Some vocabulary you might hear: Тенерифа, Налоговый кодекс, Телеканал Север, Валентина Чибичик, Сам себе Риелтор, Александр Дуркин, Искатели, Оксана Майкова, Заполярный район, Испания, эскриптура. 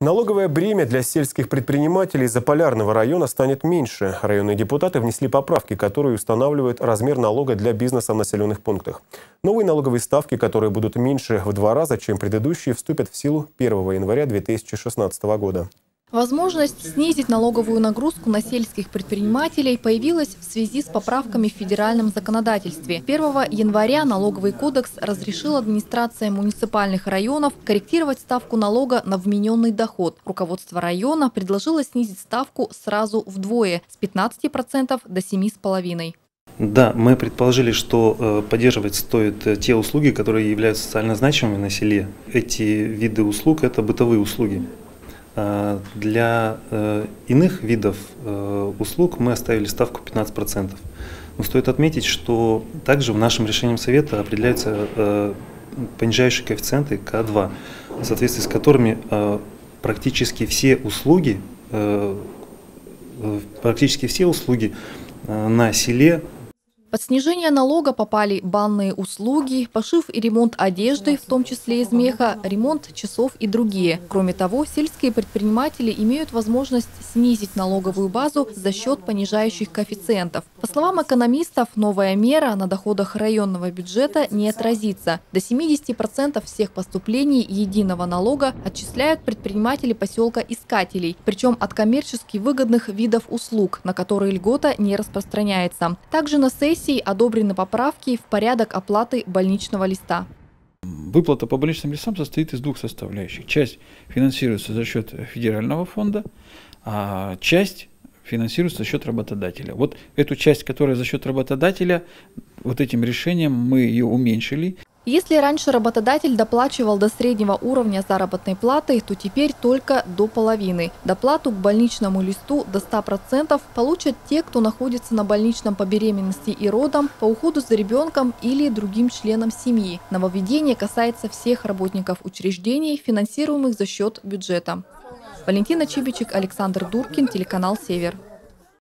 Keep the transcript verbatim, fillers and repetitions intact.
Налоговое бремя для сельских предпринимателей Заполярного района станет меньше. Районные депутаты внесли поправки, которые устанавливают размер налога для бизнеса в населенных пунктах. Новые налоговые ставки, которые будут меньше в два раза, чем предыдущие, вступят в силу первого января две тысячи шестнадцатого года. Возможность снизить налоговую нагрузку на сельских предпринимателей появилась в связи с поправками в федеральном законодательстве. первого января Налоговый кодекс разрешил администрациям муниципальных районов корректировать ставку налога на вмененный доход. Руководство района предложило снизить ставку сразу вдвое – с пятнадцати процентов до семи с половиной процентов. Да, мы предположили, что поддерживать стоит те услуги, которые являются социально значимыми на селе. Эти виды услуг – это бытовые услуги. Для иных видов услуг мы оставили ставку пятнадцать процентов. Но стоит отметить, что также в нашем решении совета определяются понижающие коэффициенты ка два, в соответствии с которыми практически все услуги, практически все услуги на селе. Под снижение налога попали банные услуги, пошив и ремонт одежды, в том числе из меха, ремонт часов и другие. Кроме того, сельские предприниматели имеют возможность снизить налоговую базу за счет понижающих коэффициентов. По словам экономистов, новая мера на доходах районного бюджета не отразится. До семидесяти процентов всех поступлений единого налога отчисляют предприниматели поселка Искателей, причем от коммерчески выгодных видов услуг, на которые льгота не распространяется. Также на сессии одобрены поправки в порядок оплаты больничного листа. Выплата по больничным листам состоит из двух составляющих. Часть финансируется за счет федерального фонда, а часть финансируется за счет работодателя. Вот эту часть, которая за счет работодателя, вот этим решением мы ее уменьшили. Если раньше работодатель доплачивал до среднего уровня заработной платы, то теперь только до половины. Доплату к больничному листу до ста процентов получат те, кто находится на больничном по беременности и родам, по уходу за ребенком или другим членам семьи. Нововведение касается всех работников учреждений, финансируемых за счет бюджета. Валентина Чибичик, Александр Дуркин, телеканал «Север».